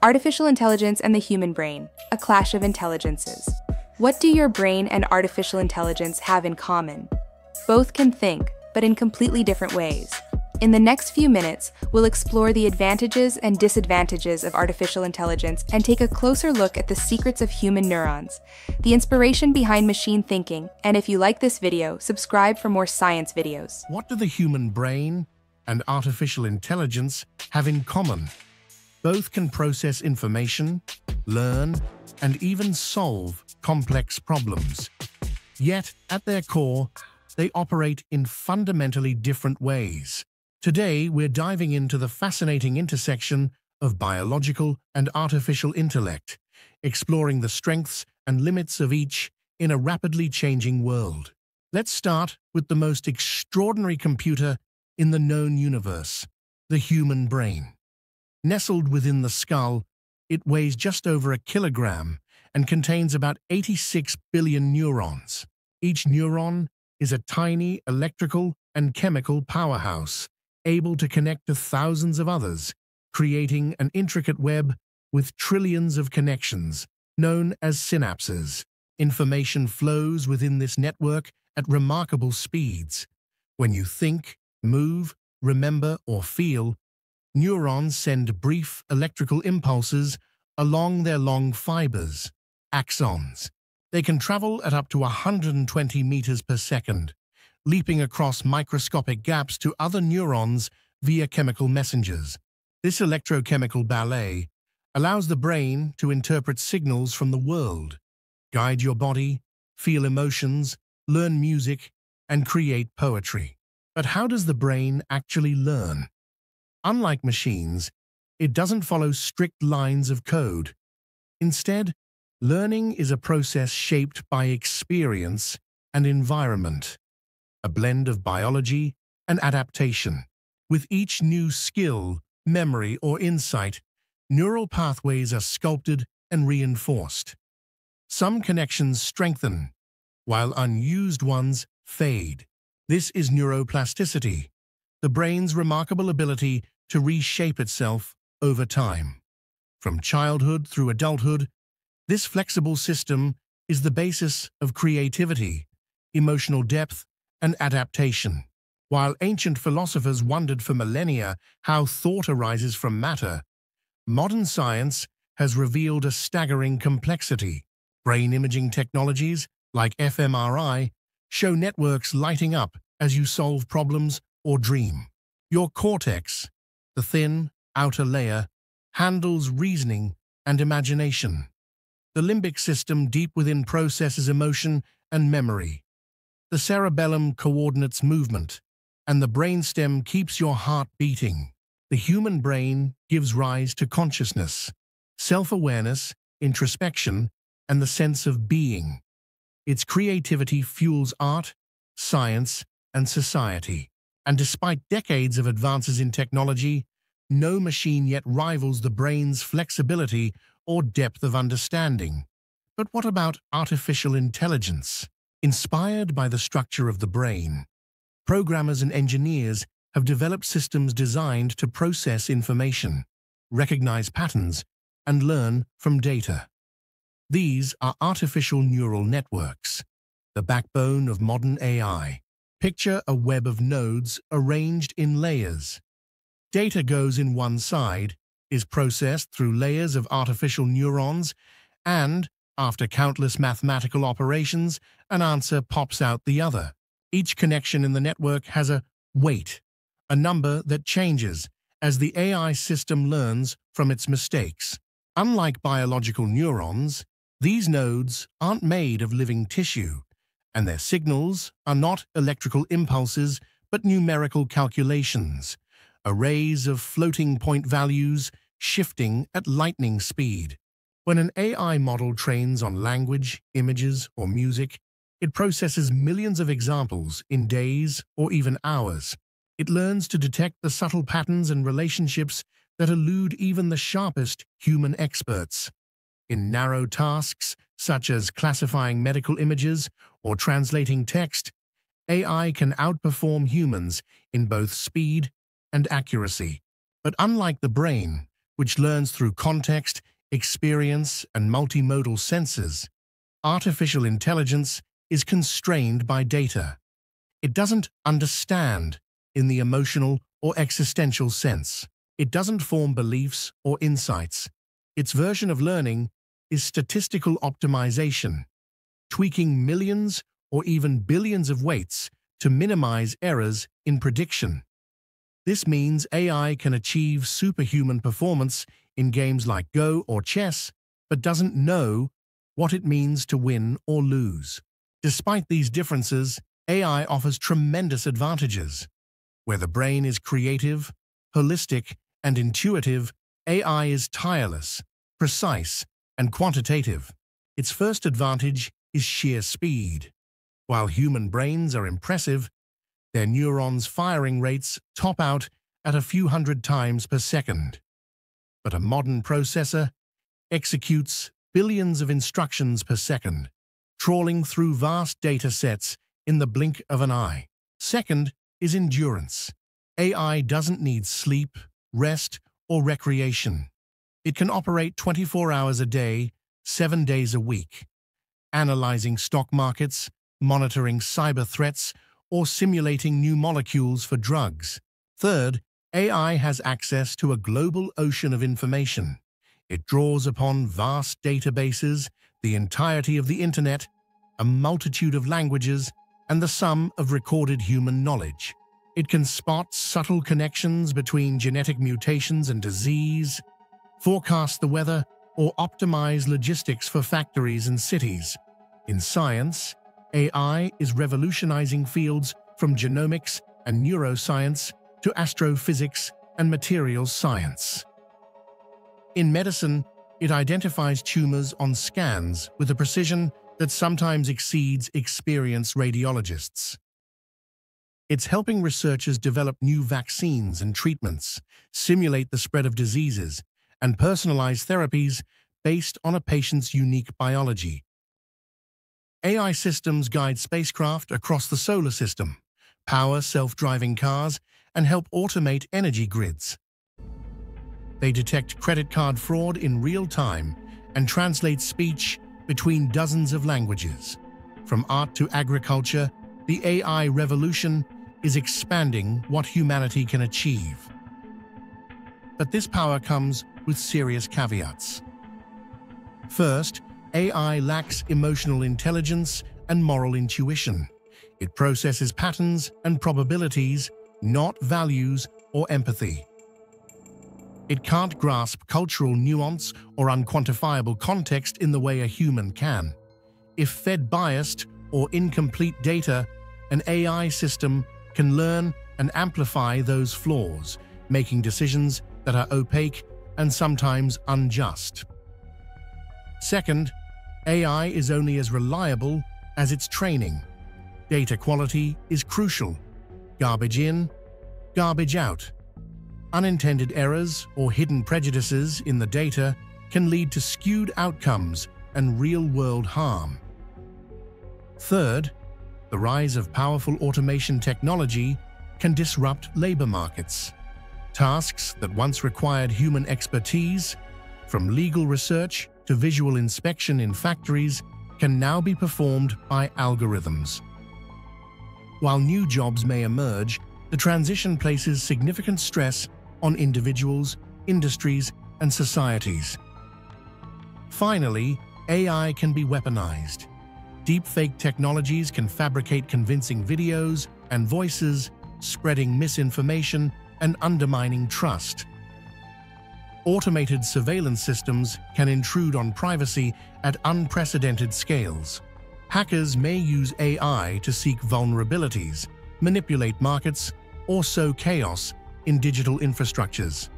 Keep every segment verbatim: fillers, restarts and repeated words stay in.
Artificial intelligence and the human brain, a clash of intelligences. What do your brain and artificial intelligence have in common? Both can think, but in completely different ways. In the next few minutes, we'll explore the advantages and disadvantages of artificial intelligence and take a closer look at the secrets of human neurons, the inspiration behind machine thinking, and if you like this video, subscribe for more science videos. What do the human brain and artificial intelligence have in common? Both can process information, learn, and even solve complex problems. Yet, at their core, they operate in fundamentally different ways. Today, we're diving into the fascinating intersection of biological and artificial intellect, exploring the strengths and limits of each in a rapidly changing world. Let's start with the most extraordinary computer in the known universe, the human brain. Nestled within the skull, it weighs just over a kilogram and contains about eighty-six billion neurons. Each neuron is a tiny electrical and chemical powerhouse, able to connect to thousands of others, creating an intricate web with trillions of connections, known as synapses. Information flows within this network at remarkable speeds. When you think, move, remember, or feel, neurons send brief electrical impulses along their long fibers, axons. They can travel at up to one hundred twenty meters per second, leaping across microscopic gaps to other neurons via chemical messengers. This electrochemical ballet allows the brain to interpret signals from the world, guide your body, feel emotions, learn music, and create poetry. But how does the brain actually learn? Unlike machines, it doesn't follow strict lines of code. Instead, learning is a process shaped by experience and environment, a blend of biology and adaptation. With each new skill, memory, or insight, neural pathways are sculpted and reinforced. Some connections strengthen, while unused ones fade. This is neuroplasticity, the brain's remarkable ability to reshape itself over time. From childhood through adulthood, this flexible system is the basis of creativity, emotional depth, and adaptation. While ancient philosophers wondered for millennia how thought arises from matter, modern science has revealed a staggering complexity. Brain imaging technologies like fMRI show networks lighting up as you solve problems or dream. Your cortex, the thin outer layer, handles reasoning and imagination. The limbic system deep within processes emotion and memory. The cerebellum coordinates movement, and the brainstem keeps your heart beating. The human brain gives rise to consciousness, self-awareness, introspection, and the sense of being. Its creativity fuels art, science, and society. And despite decades of advances in technology, no machine yet rivals the brain's flexibility or depth of understanding. But what about artificial intelligence? Inspired by the structure of the brain, programmers and engineers have developed systems designed to process information, recognize patterns, and learn from data. These are artificial neural networks, the backbone of modern A I. Picture a web of nodes arranged in layers. Data goes in one side, is processed through layers of artificial neurons, and, after countless mathematical operations, an answer pops out the other. Each connection in the network has a weight, a number that changes as the A I system learns from its mistakes. Unlike biological neurons, these nodes aren't made of living tissue, and their signals are not electrical impulses but numerical calculations, arrays of floating point values shifting at lightning speed. When an A I model trains on language, images, or music, it processes millions of examples in days or even hours. It learns to detect the subtle patterns and relationships that elude even the sharpest human experts. In narrow tasks, such as classifying medical images or translating text, A I can outperform humans in both speed and accuracy. But unlike the brain, which learns through context, experience, and multimodal senses, artificial intelligence is constrained by data. It doesn't understand in the emotional or existential sense. It doesn't form beliefs or insights. Its version of learning is statistical optimization, tweaking millions or even billions of weights to minimize errors in prediction. This means A I can achieve superhuman performance in games like Go or chess, but doesn't know what it means to win or lose. Despite these differences, A I offers tremendous advantages. Where the brain is creative, holistic, and intuitive, A I is tireless, precise, and quantitative. Its first advantage is sheer speed. While human brains are impressive, their neurons' firing rates top out at a few hundred times per second. But a modern processor executes billions of instructions per second, trawling through vast data sets in the blink of an eye. Second is endurance. A I doesn't need sleep, rest, or recreation. It can operate twenty-four hours a day, seven days a week, analyzing stock markets, monitoring cyber threats, or simulating new molecules for drugs. Third, A I has access to a global ocean of information. It draws upon vast databases, the entirety of the internet, a multitude of languages, and the sum of recorded human knowledge. It can spot subtle connections between genetic mutations and disease, forecast the weather, or optimize logistics for factories and cities. In science, A I is revolutionizing fields from genomics and neuroscience to astrophysics and materials science. In medicine, it identifies tumors on scans with a precision that sometimes exceeds experienced radiologists. It's helping researchers develop new vaccines and treatments, simulate the spread of diseases, and personalize therapies based on a patient's unique biology. A I systems guide spacecraft across the solar system, power self-driving cars, and help automate energy grids. They detect credit card fraud in real time and translate speech between dozens of languages. From art to agriculture, the A I revolution is expanding what humanity can achieve. But this power comes with serious caveats. First, A I lacks emotional intelligence and moral intuition. It processes patterns and probabilities, not values or empathy. It can't grasp cultural nuance or unquantifiable context in the way a human can. If fed biased or incomplete data, an A I system can learn and amplify those flaws, making decisions that are opaque and sometimes unjust. Second, A I is only as reliable as its training. Data quality is crucial. Garbage in, garbage out. Unintended errors or hidden prejudices in the data can lead to skewed outcomes and real-world harm. Third, the rise of powerful automation technology can disrupt labor markets. Tasks that once required human expertise, from legal research to visual inspection in factories, can now be performed by algorithms. While new jobs may emerge, the transition places significant stress on individuals, industries, and societies. Finally, A I can be weaponized. Deepfake technologies can fabricate convincing videos and voices, spreading misinformation and undermining trust. Automated surveillance systems can intrude on privacy at unprecedented scales. Hackers may use A I to seek vulnerabilities, manipulate markets, or sow chaos in digital infrastructures.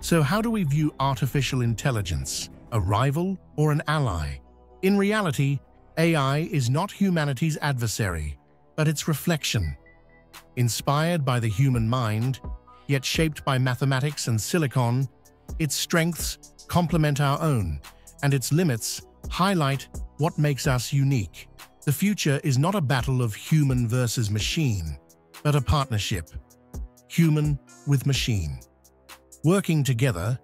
So how do we view artificial intelligence, a rival or an ally? In reality, A I is not humanity's adversary, but its reflection. Inspired by the human mind, yet shaped by mathematics and silicon, its strengths complement our own, and its limits highlight what makes us unique. The future is not a battle of human versus machine, but a partnership, human with machine. Working together,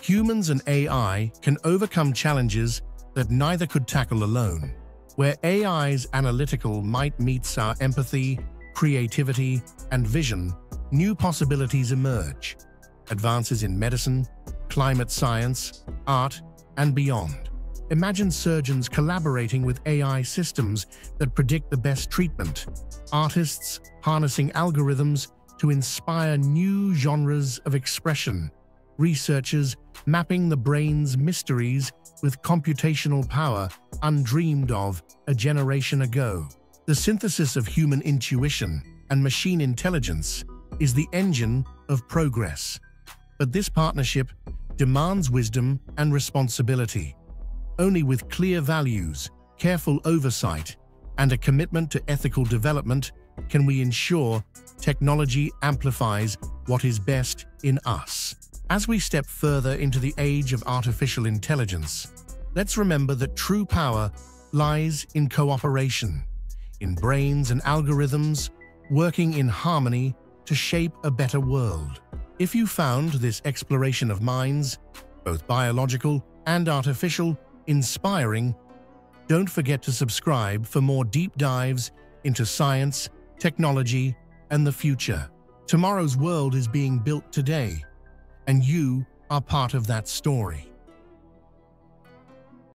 humans and A I can overcome challenges that neither could tackle alone. Where A I's analytical might meets our empathy, creativity, and vision, new possibilities emerge. Advances in medicine, climate science, art, and beyond. Imagine surgeons collaborating with A I systems that predict the best treatment, artists harnessing algorithms to inspire new genres of expression, researchers mapping the brain's mysteries with computational power undreamed of a generation ago. The synthesis of human intuition and machine intelligence is the engine of progress. But this partnership demands wisdom and responsibility. Only with clear values, careful oversight, and a commitment to ethical development can we ensure technology amplifies what is best in us. As we step further into the age of artificial intelligence, let's remember that true power lies in cooperation, in brains and algorithms working in harmony to shape a better world. If you found this exploration of minds, both biological and artificial, inspiring, don't forget to subscribe for more deep dives into science, technology, and the future. Tomorrow's world is being built today, and you are part of that story.